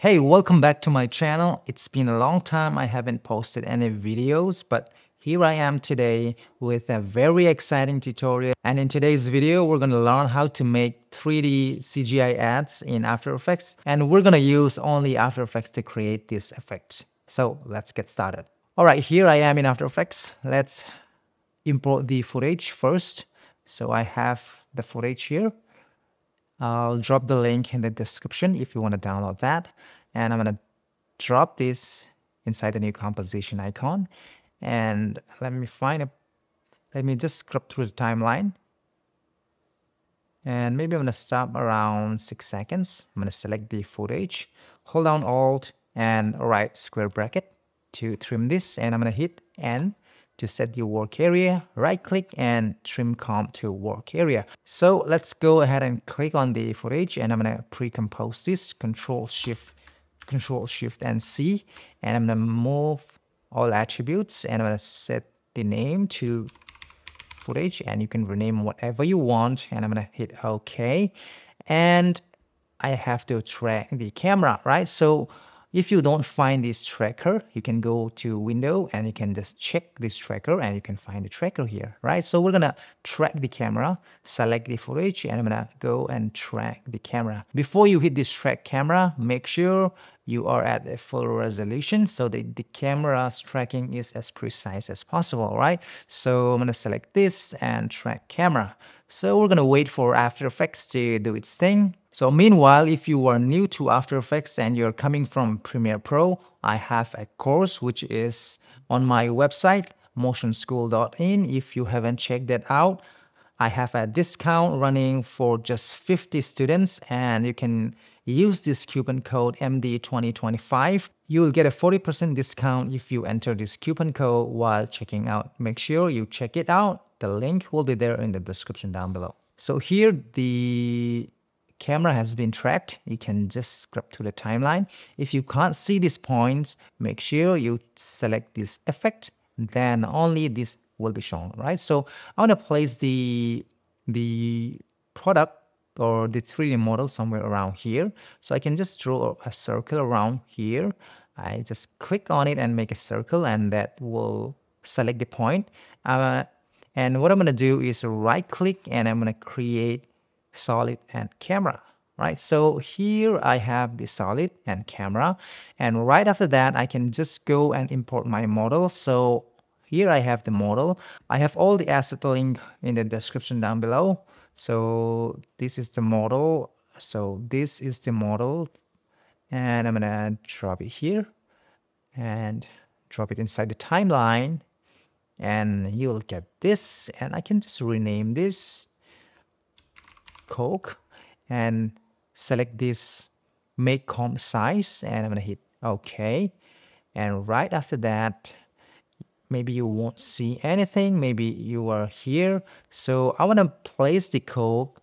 Hey, welcome back to my channel. It's been a long time I haven't posted any videos, but here I am today with a very exciting tutorial. And in today's video, we're gonna learn how to make 3D CGI ads in After Effects. And we're gonna use only After Effects to create this effect. So let's get started. All right, here I am in After Effects. Let's import the footage first. So I have the footage here. I'll drop the link in the description if you want to download that. And I'm going to drop this inside the new composition icon. And let me just scrub through the timeline. And maybe I'm going to stop around 6 seconds. I'm going to select the footage, hold down Alt and right square bracket to trim this. And I'm going to hit N to set the work area, right click and trim comp to work area. So let's go ahead and click on the footage and I'm gonna pre-compose this, Control Shift and C, and I'm gonna move all attributes and I'm gonna set the name to footage and you can rename whatever you want and I'm gonna hit OK. And I have to track the camera, right? So if you don't find this tracker, you can go to window and you can just check this tracker and you can find the tracker here, right? So we're gonna track the camera, select the footage and I'm gonna go and track the camera. Before you hit this track camera, make sure you are at a full resolution so that the camera's tracking is as precise as possible, right? So I'm gonna select this and track camera. So we're gonna wait for After Effects to do its thing. So meanwhile, if you are new to After Effects and you're coming from Premiere Pro, I have a course which is on my website, motionschool.in. If you haven't checked that out, I have a discount running for just 50 students and you can use this coupon code MD2025. You'll get a 40% discount if you enter this coupon code while checking out. Make sure you check it out. The link will be there in the description down below. So here the camera has been tracked. You can just scrub to the timeline. If you can't see these points, make sure you select this effect, then only this will be shown, right? So I want to place the product or the 3D model somewhere around here. So I can just draw a circle around here. I just click on it and make a circle and that will select the point. And what I'm going to do is right click and I'm going to create solid and camera, right? So here I have the solid and camera, and right after that I can just go and import my model. So here I have the model. I have all the asset link in the description down below. So this is the model. And I'm gonna drop it here and drop it inside the timeline and you'll get this. And I can just rename this Coke and select this make comp size and I'm gonna hit OK. And right after that, maybe you won't see anything, maybe you are here. So I want to place the Coke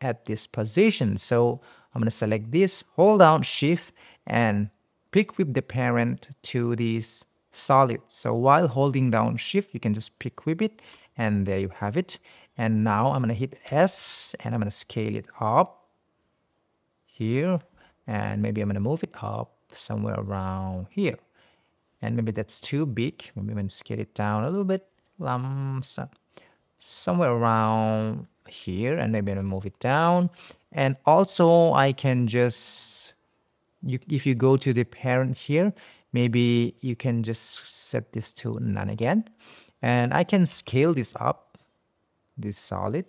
at this position. So I'm gonna select this, hold down Shift and pick with the parent to this solid. So while holding down Shift, you can just pick with it and there you have it. And now I'm gonna hit S and I'm gonna scale it up here. And maybe I'm gonna move it up somewhere around here. And maybe that's too big. Maybe I'm gonna scale it down a little bit. Somewhere around here. And maybe I'm gonna move it down. And also I can just, if you go to the parent here, maybe you can just set this to none again. And I can scale this up. This solid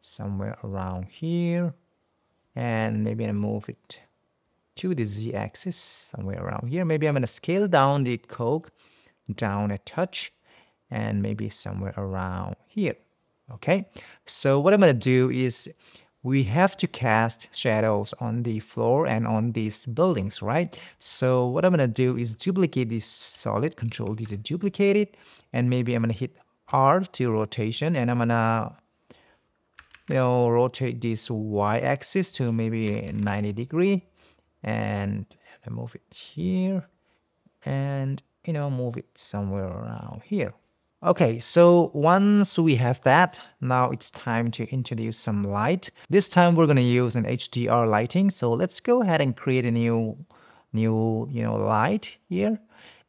somewhere around here and maybe I move it to the z-axis somewhere around here. Maybe I'm gonna scale down the Coke down a touch and maybe somewhere around here. Okay, so what I'm gonna do is we have to cast shadows on the floor and on these buildings, right? So what I'm gonna do is duplicate this solid, Control D to duplicate it, and maybe I'm gonna hit R to rotation and I'm gonna rotate this y-axis to maybe 90 degrees and I move it here and move it somewhere around here. Okay, so once we have that, now it's time to introduce some light. This time we're gonna use an HDR lighting. So let's go ahead and create a new new, light here,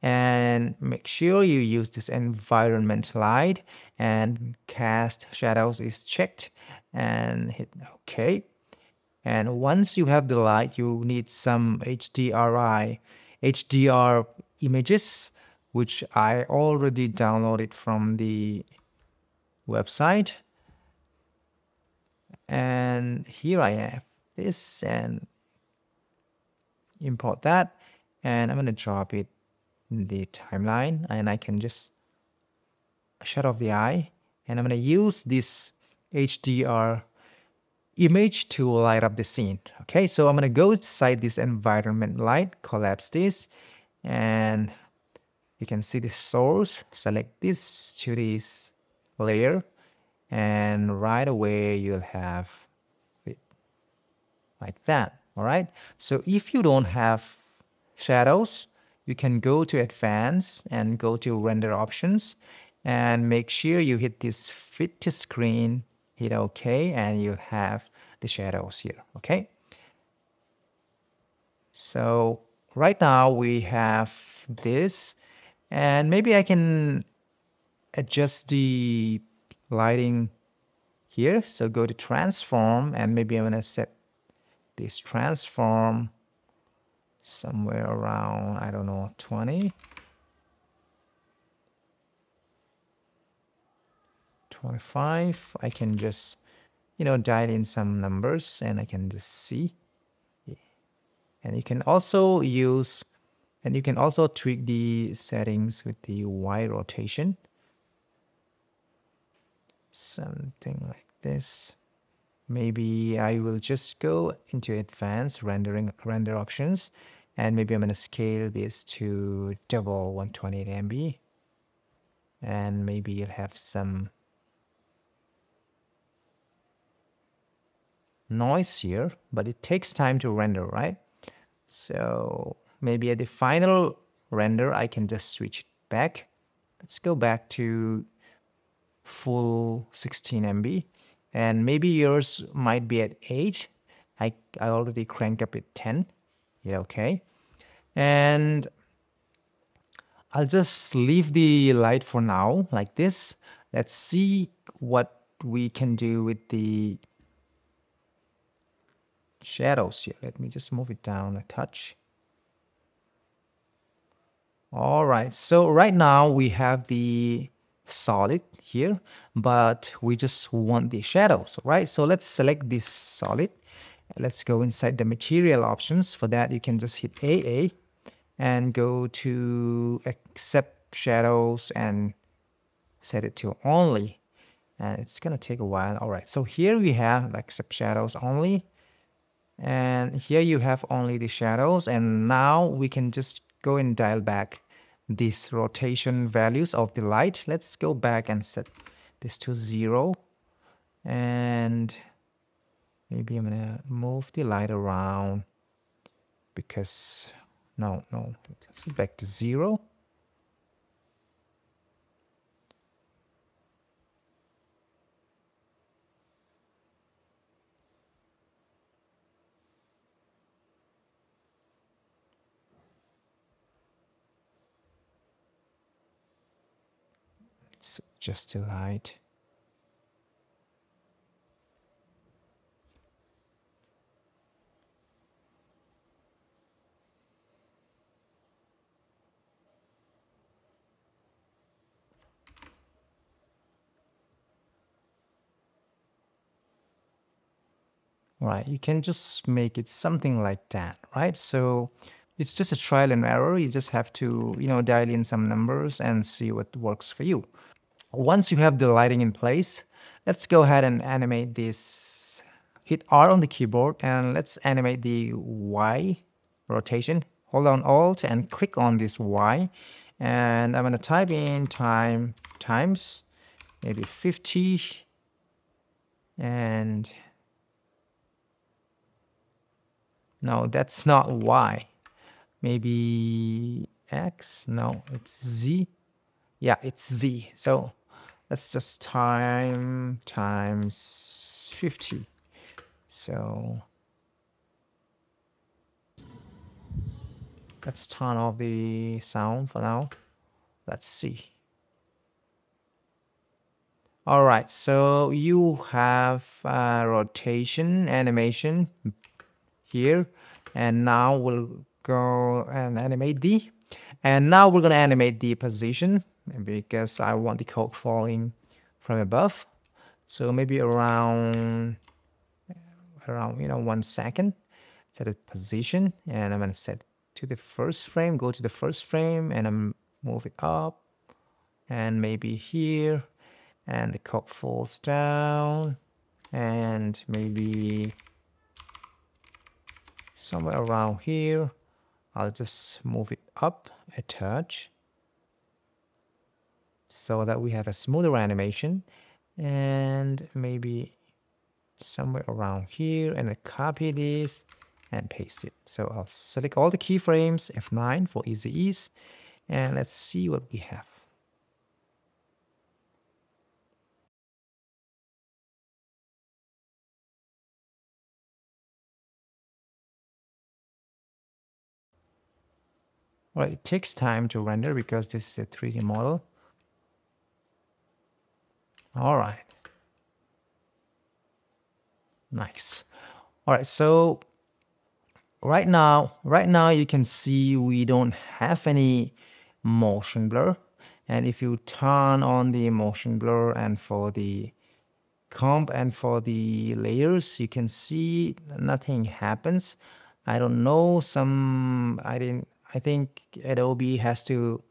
and make sure you use this environment light and cast shadows is checked and hit OK. And once you have the light, you need some HDR images, which I already downloaded from the website. And here I have this, and import that, and I'm going to drop it in the timeline, and I can just shut off the eye, and I'm going to use this HDR image to light up the scene. Okay, so I'm going to go inside this environment light, collapse this, and you can see the source. Select this to this layer, and right away you'll have it like that. All right, so if you don't have shadows, you can go to advanced and go to render options, and make sure you hit this fit to screen, hit OK, and you'll have the shadows here. Okay, so right now we have this, and maybe I can adjust the lighting here. So go to transform, and maybe I'm gonna set this transform somewhere around, I don't know, 20, 25. I can just, dial in some numbers, and I can just see. Yeah. And you can also use, and you can also tweak the settings with the Y rotation. Something like this. Maybe I will just go into advanced render options, and maybe I'm going to scale this to double 128 MB, and maybe you'll have some noise here, but it takes time to render, right? So maybe at the final render, I can just switch it back. Let's go back to full 16 MB. And maybe yours might be at 8. I already cranked up at 10. Yeah, okay. And I'll just leave the light for now like this. Let's see what we can do with the shadows here. Let me just move it down a touch. All right, so right now we have the solid here, but we just want the shadows, right? So let's select this solid. Let's go inside the material options. For that, you can just hit AA and go to accept shadows and set it to only. And it's gonna take a while. All right, so here we have accept shadows only. And here you have only the shadows. And now we can just go and dial back these rotation values of the light. Let's go back and set this to 0, and maybe I'm gonna move the light around, because no, let's go back to 0. Just the light. Right, you can just make it something like that, right? So it's just a trial and error. You just have to, dial in some numbers and see what works for you. Once you have the lighting in place, let's go ahead and animate this. Hit R on the keyboard, and let's animate the Y rotation. Hold on Alt and click on this Y. And I'm gonna type in time times, maybe 50. And no, that's not Y. Maybe X, no, it's Z. Yeah, it's Z. So let's just time times 50. So Let's turn off the sound for now. Let's see. All right, so you have rotation animation here, and now we'll go and animate D. And now we're gonna animate the position because I want the code falling from above. So maybe around 1 second. Set the position, and I'm gonna set to the first frame. Go to the first frame, and I'm move it up, and maybe here. And the code falls down, and maybe somewhere around here. I'll just move it up a touch so that we have a smoother animation, and maybe somewhere around here. And I copy this and paste it. So I'll select all the keyframes, F9 for easy ease, and let's see what we have. Well, it takes time to render because this is a 3D model. All right. Nice. All right, so right now you can see we don't have any motion blur. And if you turn on the motion blur and for the comp and for the layers, you can see nothing happens. I don't know, I think Adobe has to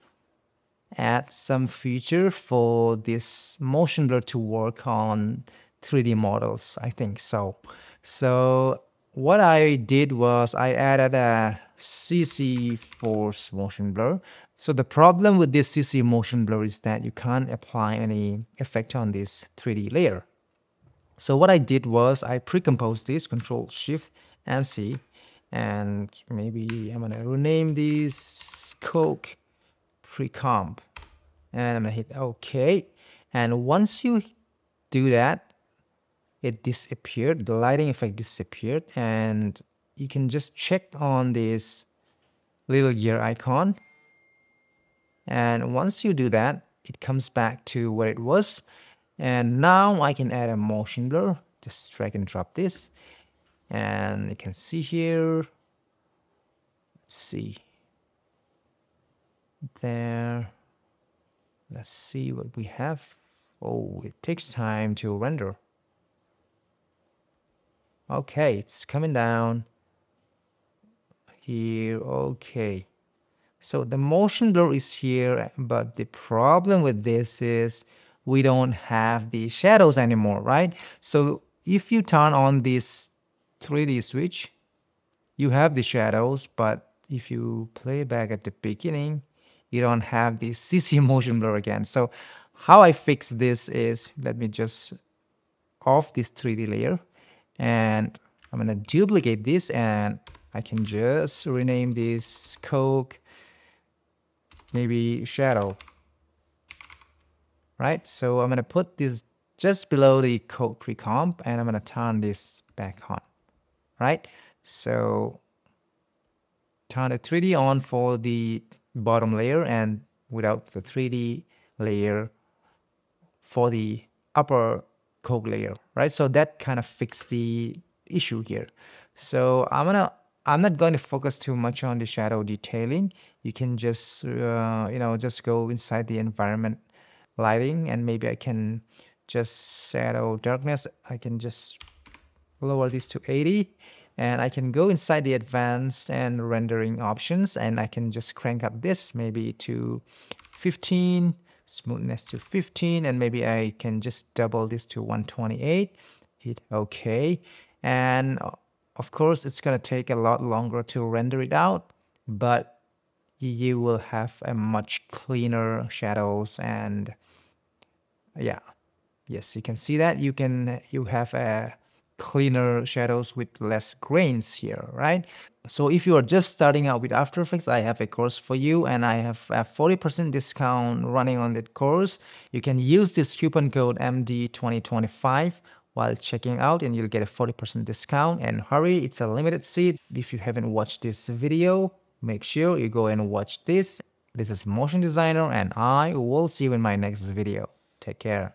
add some feature for this motion blur to work on 3D models, I think so. So what I did was I added a CC force motion blur. So the problem with this CC motion blur is that you can't apply any effect on this 3D layer. So what I did was I pre-composed this, Control Shift and C. And maybe I'm gonna rename this Coke Pre-Comp. And I'm gonna hit OK. And once you do that, it disappeared. The lighting effect disappeared. And you can just check on this little gear icon. And once you do that, it comes back to where it was. And now I can add a motion blur. Just drag and drop this. And you can see here, let's see, there, let's see what we have. Oh, it takes time to render. Okay, it's coming down here, okay. So the motion blur is here, but the problem with this is we don't have the shadows anymore, right? So if you turn on this 3D switch, you have the shadows, but if you play back at the beginning, you don't have the CC motion blur again. So how I fix this is, let me just off this 3D layer, and I'm gonna duplicate this, and I can just rename this Coke, maybe shadow, right? So I'm gonna put this just below the Coke pre-comp, and I'm gonna turn this back on. Right, so turn the 3D on for the bottom layer and without the 3D layer for the upper Coke layer, right? So that kind of fixed the issue here. So I'm not going to focus too much on the shadow detailing. You can just just go inside the environment lighting, and maybe I can just shadow darkness. I can just lower this to 80, and I can go inside the advanced and rendering options, and I can just crank up this maybe to 15, smoothness to 15, and maybe I can just double this to 128, hit OK. And of course, it's gonna take a lot longer to render it out, but you will have a much cleaner shadows. And yeah, yes, you can see that you have a cleaner shadows with less grains here, right? So if you are just starting out with After Effects, I have a course for you, and I have a 40% discount running on that course. You can use this coupon code MD2025 while checking out, and you'll get a 40% discount. And hurry, it's a limited seat. If you haven't watched this video, Make sure you go and watch this. This is Motion Designer, and I will see you in my next video. Take care.